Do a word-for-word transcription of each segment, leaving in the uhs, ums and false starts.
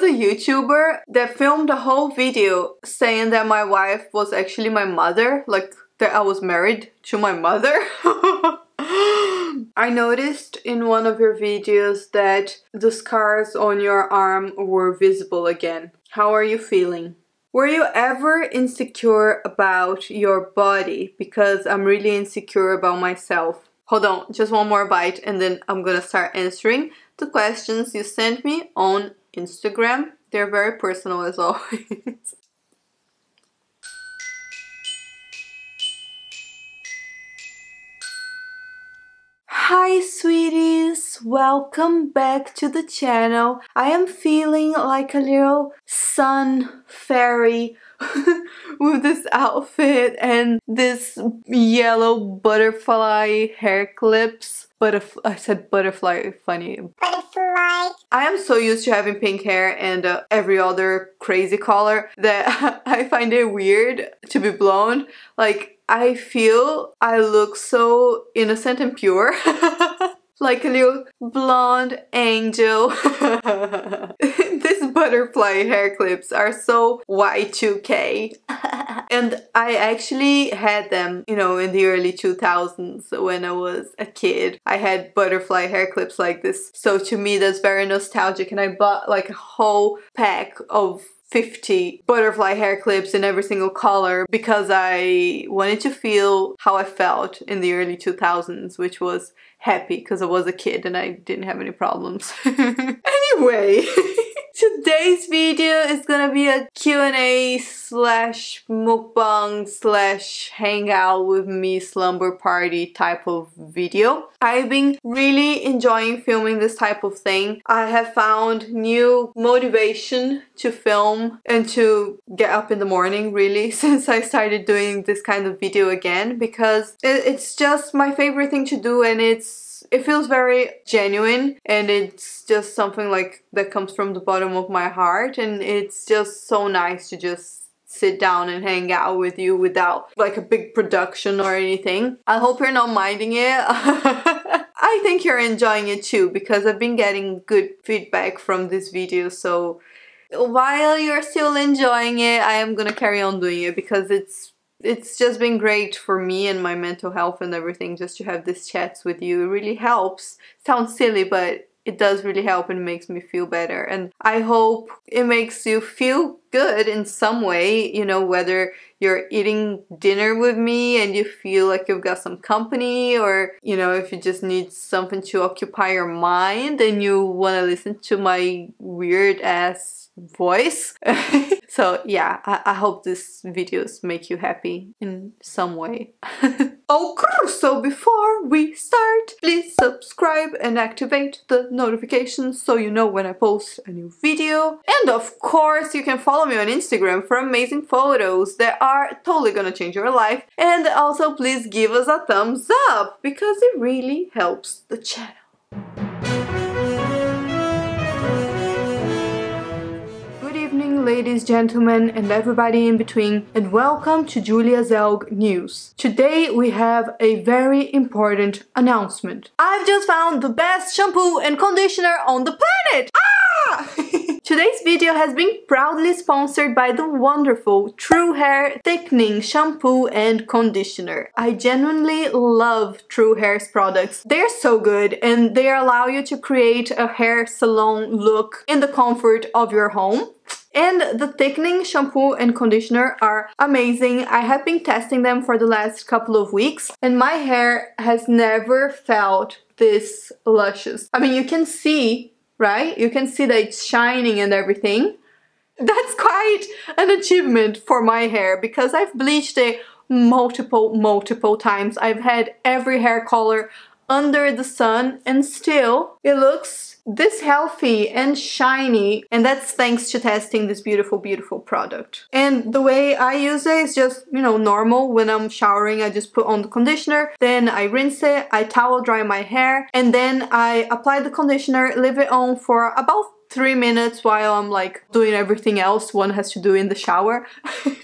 was a YouTuber that filmed a whole video saying that my wife was actually my mother, like that I was married to my mother. I noticed in one of your videos that the scars on your arm were visible again. How are you feeling? Were you ever insecure about your body? Because I'm really insecure about myself. Hold on, just one more bite and then I'm gonna start answering the questions you sent me on Instagram. They're very personal as always. Hi sweeties, welcome back to the channel. I am feeling like a little sun fairy with this outfit and this yellow butterfly hair clips. Butterf- I said butterfly, funny. Butterfly. I am so used to having pink hair and uh, every other crazy color that I find it weird to be blonde. Like, I feel I look so innocent and pure, like a little blonde angel. These butterfly hair clips are so Y two K. And I actually had them, you know, in the early two thousands when I was a kid. I had butterfly hair clips like this. So to me, that's very nostalgic. And I bought like a whole pack of fifty butterfly hair clips in every single color because I wanted to feel how I felt in the early two thousands, which was happy because I was a kid and I didn't have any problems. Anyway, today's video is gonna be a Q and A slash mukbang slash hangout with me slumber party type of video. I've been really enjoying filming this type of thing. I have found new motivation to film and to get up in the morning really since I started doing this kind of video again, because it's just my favorite thing to do and it's It feels very genuine and it's just something like that comes from the bottom of my heart, and it's just so nice to just sit down and hang out with you without like a big production or anything. I hope you're not minding it. I think you're enjoying it too, because I've been getting good feedback from this video, so while you're still enjoying it, I am gonna carry on doing it because it's It's just been great for me and my mental health and everything, just to have these chats with you. It really helps. Sounds silly, but it does really help and makes me feel better. And I hope it makes you feel good in some way, you know, whether you're eating dinner with me and you feel like you've got some company, or, you know, if you just need something to occupy your mind and you want to listen to my weird ass voice. So yeah, I, I hope these videos make you happy in some way. Okay, so before we start, please subscribe and activate the notifications so you know when I post a new video. And of course, you can follow me on Instagram for amazing photos that are totally gonna change your life. And also please give us a thumbs up because it really helps the channel. Ladies, gentlemen, and everybody in between, and welcome to Julia Zelg News. Today we have a very important announcement. I've just found the best shampoo and conditioner on the planet! Ah! Today's video has been proudly sponsored by the wonderful True Hair Thickening Shampoo and Conditioner. I genuinely love True Hair's products. They're so good and they allow you to create a hair salon look in the comfort of your home. And the thickening shampoo and conditioner are amazing. I have been testing them for the last couple of weeks and my hair has never felt this luscious. I mean, you can see, right? You can see that it's shining and everything. That's quite an achievement for my hair because I've bleached it multiple, multiple times. I've had every hair color under the sun and still it looks this healthy and shiny, and that's thanks to testing this beautiful, beautiful product. And the way I use it is just, you know, normal. When I'm showering, I just put on the conditioner, then I rinse it, I towel dry my hair, and then I apply the conditioner, leave it on for about three minutes while I'm like doing everything else one has to do in the shower.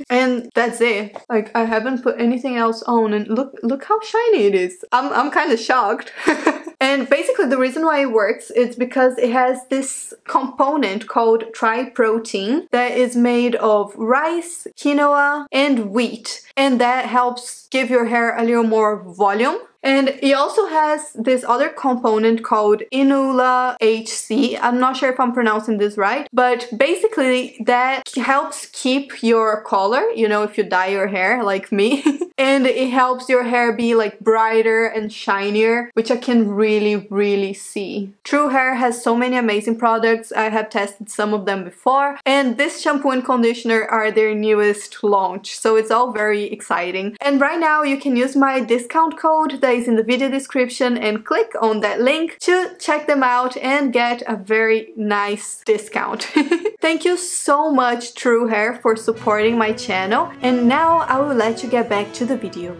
And that's it. Like, I haven't put anything else on and look look how shiny it is. I'm, I'm kind of shocked. And basically the reason why it works is because it has this component called tri-protein that is made of rice, quinoa, and wheat. And that helps give your hair a little more volume. And it also has this other component called Inula H C. I'm not sure if I'm pronouncing this right, but basically that helps keep your color, you know, if you dye your hair like me. And it helps your hair be like brighter and shinier, which I can really, really see. True Hair has so many amazing products. I have tested some of them before. And this shampoo and conditioner are their newest launch. So it's all very exciting. And right now you can use my discount code that is in the video description and click on that link to check them out and get a very nice discount. Thank you so much, True Hair, for supporting my channel, and now I will let you get back to the video.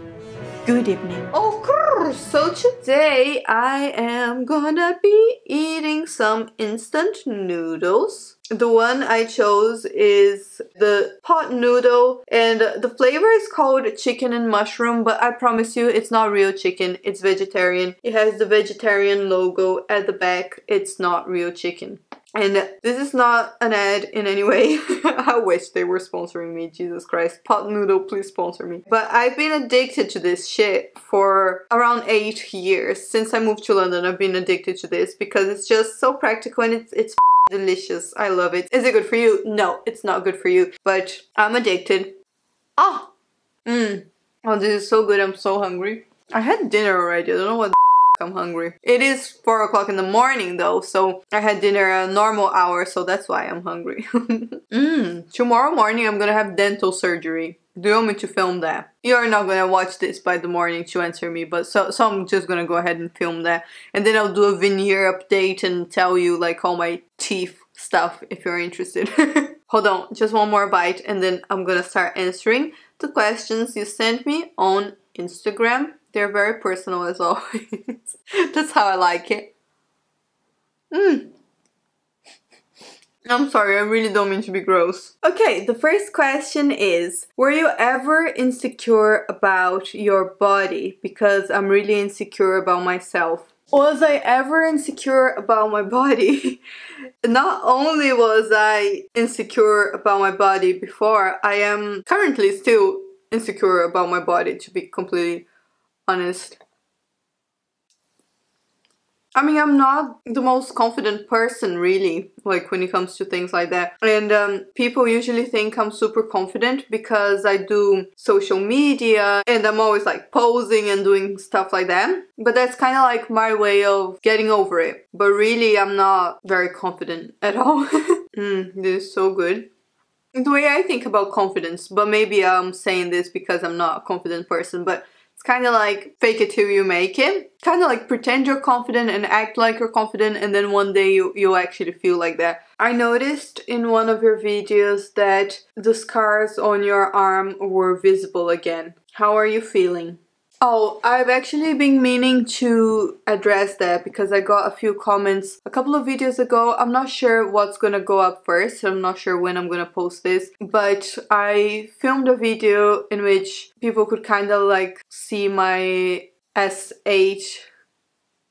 Good evening. Okay, so today I am gonna be eating some instant noodles. The one I chose is the pot noodle, and the flavor is called chicken and mushroom, but I promise you it's not real chicken, it's vegetarian. It has the vegetarian logo at the back, it's not real chicken. And this is not an ad in any way. I wish they were sponsoring me, Jesus Christ. Pot noodle, please sponsor me. But I've been addicted to this shit for around eight years. Since I moved to London, I've been addicted to this because it's just so practical and it's, it's delicious. I love it. Is it good for you? No, it's not good for you. But I'm addicted. Oh! Mmm. Oh, this is so good. I'm so hungry. I had dinner already. I don't know what the I'm hungry. It is four o'clock in the morning though, so I had dinner at a normal hour, so that's why I'm hungry. mm, tomorrow morning I'm gonna have dental surgery. Do you want me to film that? You're not gonna watch this by the morning to answer me, but so, so I'm just gonna go ahead and film that. And then I'll do a veneer update and tell you like all my teeth stuff if you're interested. Hold on, just one more bite and then I'm gonna start answering the questions you sent me on Instagram. They're very personal as always. That's how I like it. Mm. I'm sorry, I really don't mean to be gross. Okay, the first question is, were you ever insecure about your body? Because I'm really insecure about myself. Was I ever insecure about my body? Not only was I insecure about my body before, I am currently still insecure about my body, to be completely honest. I mean, I'm not the most confident person really, like when it comes to things like that. And um, people usually think I'm super confident because I do social media and I'm always like posing and doing stuff like that. But that's kind of like my way of getting over it. But really, I'm not very confident at all. mm, this is so good. The way I think about confidence, but maybe I'm saying this because I'm not a confident person, but it's kind of like fake it till you make it. Kind of like pretend you're confident and act like you're confident, and then one day you, you'll actually feel like that. I noticed in one of your videos that the scars on your arm were visible again. How are you feeling? Oh, I've actually been meaning to address that because I got a few comments a couple of videos ago. I'm not sure what's gonna go up first. I'm not sure when I'm gonna post this, but I filmed a video in which people could kind of like see my S H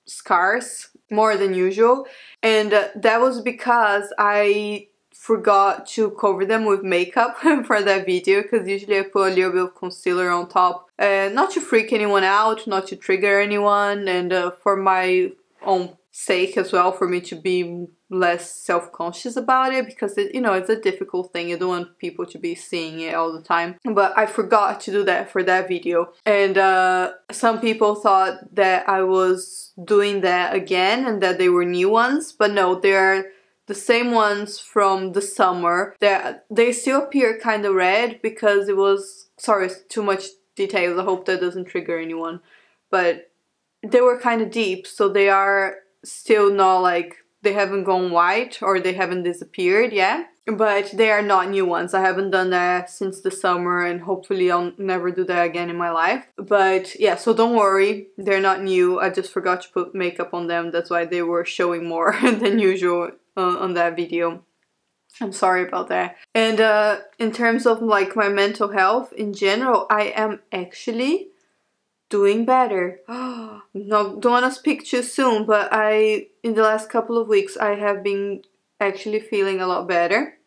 scars more than usual. And that was because I forgot to cover them with makeup for that video, because usually I put a little bit of concealer on top, uh, not to freak anyone out, not to trigger anyone, and uh, for my own sake as well, for me to be less self-conscious about it, because it, you know, it's a difficult thing. You don't want people to be seeing it all the time, but I forgot to do that for that video, and uh, some people thought that I was doing that again and that they were new ones, but no, they are the same ones from the summer. That they still appear kind of red because it was, sorry, too much details. I hope that doesn't trigger anyone, but they were kind of deep, so they are still not like, they haven't gone white or they haven't disappeared yet, but they are not new ones. I haven't done that since the summer and hopefully I'll never do that again in my life. But yeah, so don't worry, they're not new. I just forgot to put makeup on them. That's why they were showing more than usual Uh, on that video. I'm sorry about that. And uh, in terms of like my mental health in general, I am actually doing better. No, don't want to speak too soon, but I, in the last couple of weeks, I have been actually feeling a lot better.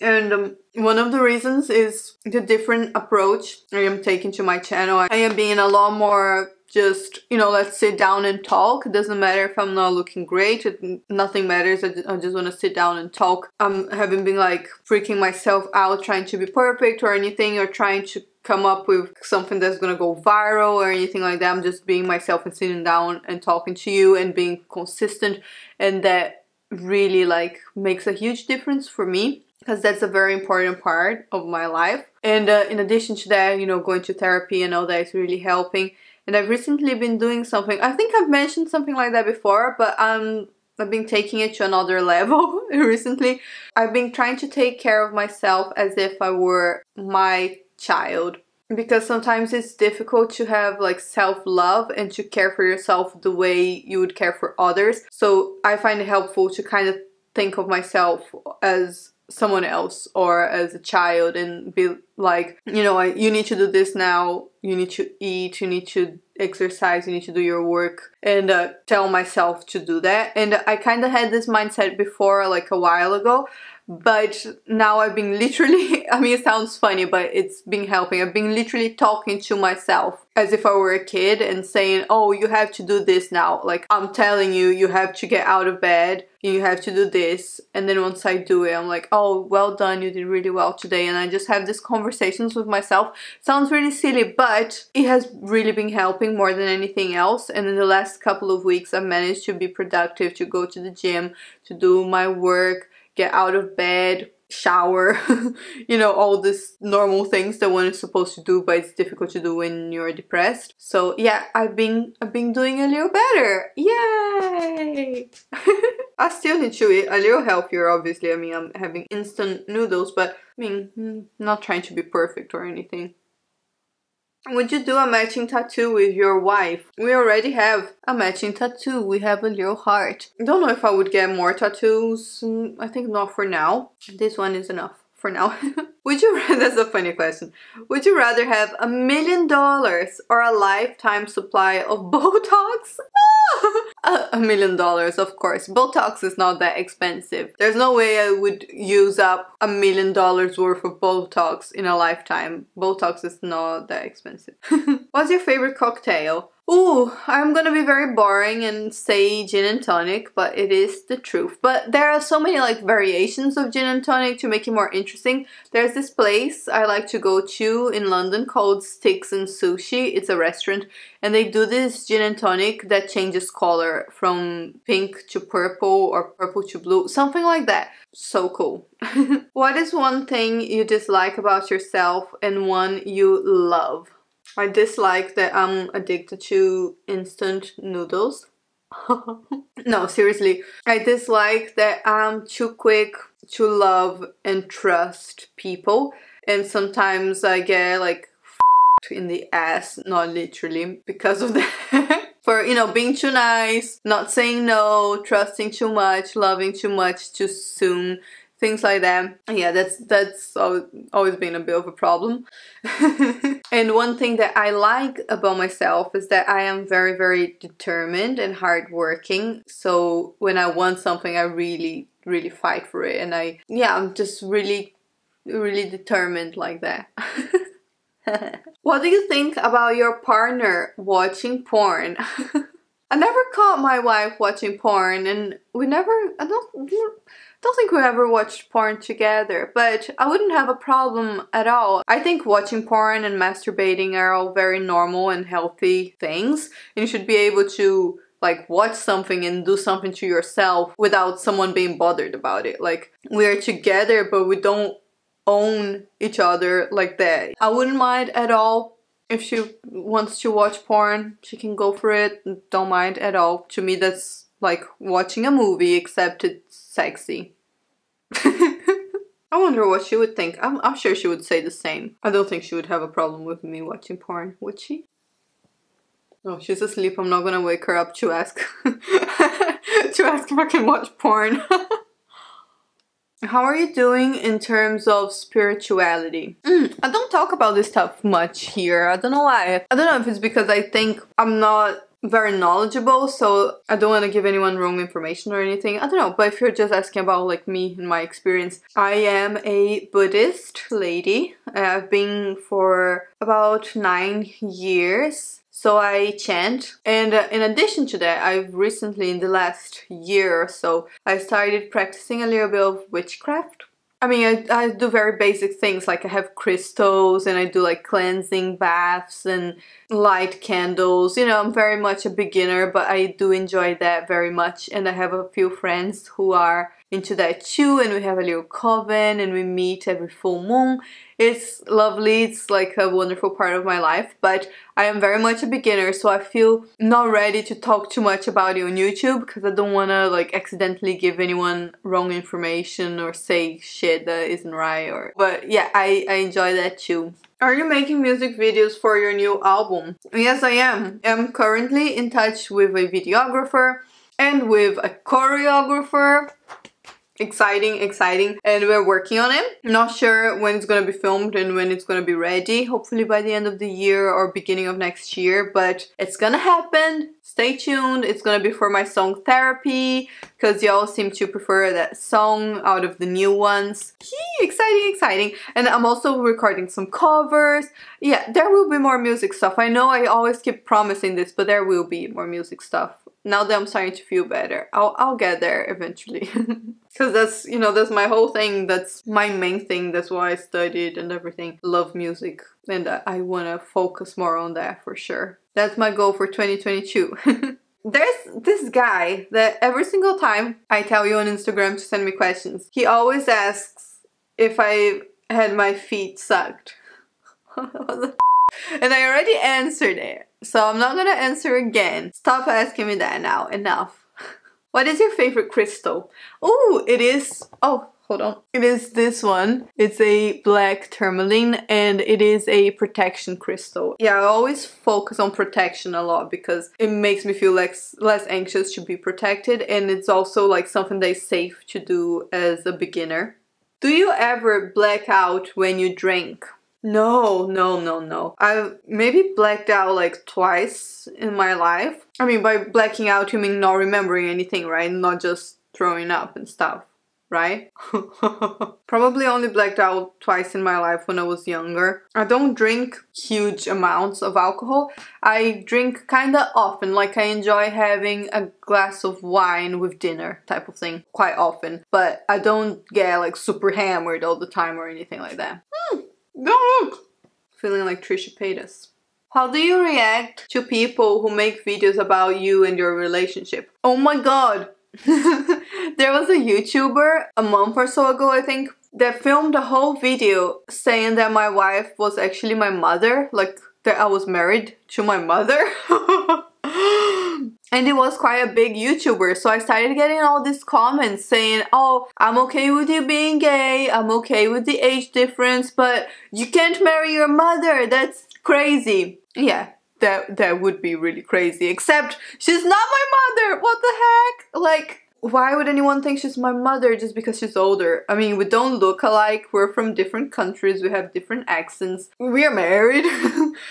And um, one of the reasons is the different approach I am taking to my channel. I am being a lot more just, you know, let's sit down and talk. It doesn't matter if I'm not looking great. It, nothing matters. I just, I just want to sit down and talk. Um, I haven't been like freaking myself out trying to be perfect or anything, or trying to come up with something that's gonna go viral or anything like that. I'm just being myself and sitting down and talking to you and being consistent. And that really like makes a huge difference for me, because that's a very important part of my life. And uh, in addition to that, you know, going to therapy and all that is really helping. And I've recently been doing something, I think I've mentioned something like that before, but um, I've been taking it to another level recently. I've been trying to take care of myself as if I were my child, because sometimes it's difficult to have like self-love and to care for yourself the way you would care for others. So I find it helpful to kind of think of myself as someone else or as a child and be like, you know, you need to do this now, you need to eat, you need to exercise, you need to do your work, and uh, tell myself to do that. And I kind of had this mindset before, like a while ago, but now I've been literally, I mean, it sounds funny, but it's been helping. I've been literally talking to myself as if I were a kid and saying, oh, you have to do this now. Like, I'm telling you, you have to get out of bed, you have to do this. And then once I do it, I'm like, oh, well done, you did really well today. And I just have these conversations with myself. Sounds really silly, but it has really been helping more than anything else. And in the last couple of weeks, I managed to be productive, to go to the gym, to do my work, get out of bed, shower, you know, all these normal things that one is supposed to do, but it's difficult to do when you're depressed. So yeah, I've been I've been doing a little better. Yay! I still need to eat a little healthier, obviously. I mean, I'm having instant noodles, but I mean, not trying to be perfect or anything. Would you do a matching tattoo with your wife? We already have a matching tattoo. We have a little heart. Don't know if I would get more tattoos. I think not for now. This one is enough for now. Would you, that's a funny question. Would you rather have a million dollars or a lifetime supply of Botox? A million dollars, of course. Botox is not that expensive. There's no way I would use up a million dollars worth of Botox in a lifetime. Botox is not that expensive. What's your favorite cocktail? Ooh, I'm gonna be very boring and say gin and tonic, but it is the truth. But there are so many like variations of gin and tonic to make it more interesting. There's this place I like to go to in London called Sticks and Sushi. It's a restaurant, and they do this gin and tonic that changes color from pink to purple or purple to blue, something like that. So cool. What is one thing you dislike about yourself and one you love? I dislike that I'm addicted to instant noodles. No, seriously. I dislike that I'm too quick to love and trust people. And sometimes I get like f***ed in the ass, not literally, because of that. For, you know, being too nice, not saying no, trusting too much, loving too much too soon. Things like that. Yeah, that's that's always been a bit of a problem. And one thing that I like about myself is that I am very, very determined and hardworking. So when I want something, I really, really fight for it. And I, yeah, I'm just really, really determined like that. What do you think about your partner watching porn? I never caught my wife watching porn, and we never, I don't... don't think we ever watched porn together, but I wouldn't have a problem at all. I think watching porn and masturbating are all very normal and healthy things, and you should be able to like watch something and do something to yourself without someone being bothered about it. Like, we're together, but we don't own each other like that. I wouldn't mind at all. If she wants to watch porn, she can go for it. Don't mind at all. To me, that's like watching a movie, except it's sexy. I wonder what she would think. I'm, I'm sure she would say the same. I don't think she would have a problem with me watching porn, would she? No, oh, she's asleep. I'm not gonna wake her up to ask to ask if I can watch porn. How are you doing in terms of spirituality? Mm, I don't talk about this stuff much here. I don't know why. I don't know if it's because I think I'm not very knowledgeable, so I don't want to give anyone wrong information or anything. I don't know, but if you're just asking about like me and my experience, I am a Buddhist lady. I've been for about nine years. So I chant, and uh, in addition to that, I've recently, in the last year or so, I started practicing a little bit of witchcraft. I mean, I, I do very basic things, like I have crystals and I do like cleansing baths and light candles. You know, I'm very much a beginner, but I do enjoy that very much, and I have a few friends who are into that too, and we have a little coven and we meet every full moon. It's lovely, it's like a wonderful part of my life, but I am very much a beginner, so I feel not ready to talk too much about it on YouTube because I don't want to like accidentally give anyone wrong information or say shit that isn't right. Or but yeah, I, I enjoy that too. Are you making music videos for your new album? Yes, I am. I'm currently in touch with a videographer and with a choreographer. Exciting, exciting, and we're working on it. Not sure when it's gonna be filmed and when it's gonna be ready, hopefully by the end of the year or beginning of next year, but it's gonna happen. Stay tuned. It's gonna be for my song Therapy, because y'all seem to prefer that song out of the new ones. Yee, exciting, exciting. And I'm also recording some covers. Yeah, there will be more music stuff. I know I always keep promising this, but there will be more music stuff. Now that I'm starting to feel better, I'll, I'll get there eventually. Because that's, you know, that's my whole thing. That's my main thing. That's why I studied and everything. Love music. And I, I want to focus more on that for sure. That's my goal for twenty twenty-two. There's this guy that every single time I tell you on Instagram to send me questions, he always asks if I had my feet sucked. And I already answered it, so I'm not gonna answer again. Stop asking me that now. Enough. What is your favorite crystal? Oh, it is... Oh, hold on. It is this one. It's a black tourmaline, and it is a protection crystal. Yeah, I always focus on protection a lot because it makes me feel less, less anxious to be protected, and it's also like something that is safe to do as a beginner. Do you ever black out when you drink? No, no, no, no. I've maybe blacked out like twice in my life. I mean, by blacking out, you mean not remembering anything, right? Not just throwing up and stuff, right? Probably only blacked out twice in my life when I was younger. I don't drink huge amounts of alcohol. I drink kind of often, like I enjoy having a glass of wine with dinner type of thing quite often. But I don't get like super hammered all the time or anything like that. Hmm. Don't look! Feeling like Trisha Paytas. How do you react to people who make videos about you and your relationship? Oh my god! There was a YouTuber a month or so ago, I think, that filmed a whole video saying that my wife was actually my mother, like that I was married to my mother. And it was quite a big YouTuber, so I started getting all these comments saying, oh, I'm okay with you being gay, I'm okay with the age difference, but you can't marry your mother, that's crazy. Yeah, that, that would be really crazy, except she's not my mother, what the heck? Like, why would anyone think she's my mother just because she's older? I mean, we don't look alike, we're from different countries, we have different accents, we are married.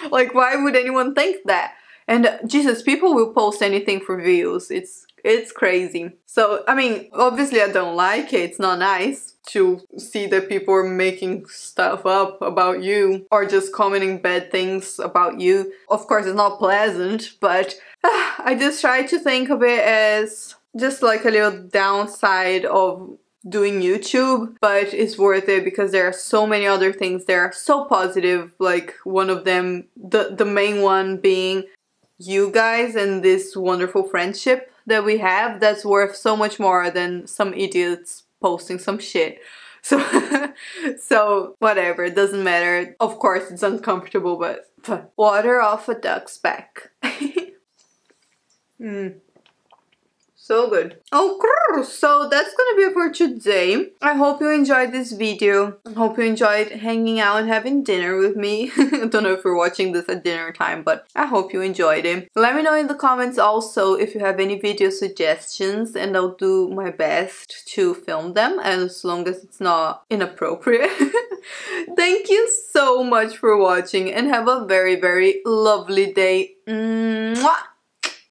Like, why would anyone think that? And Jesus, people will post anything for views. It's it's crazy. So, I mean, obviously I don't like it. It's not nice to see that people are making stuff up about you or just commenting bad things about you. Of course, it's not pleasant, but uh, I just try to think of it as just like a little downside of doing YouTube, but it's worth it because there are so many other things that are so positive, like one of them, the, the main one being you guys and this wonderful friendship that we have, that's worth so much more than some idiots posting some shit. So, so whatever, it doesn't matter. Of course, it's uncomfortable, but pff, water off a duck's back. mm. so good. Oh, so that's gonna be it for today. I hope you enjoyed this video. I hope you enjoyed hanging out and having dinner with me. I don't know if you're watching this at dinner time, but I hope you enjoyed it. Let me know in the comments also if you have any video suggestions, and I'll do my best to film them, as long as it's not inappropriate. Thank you so much for watching, and have a very, very lovely day. Mwah!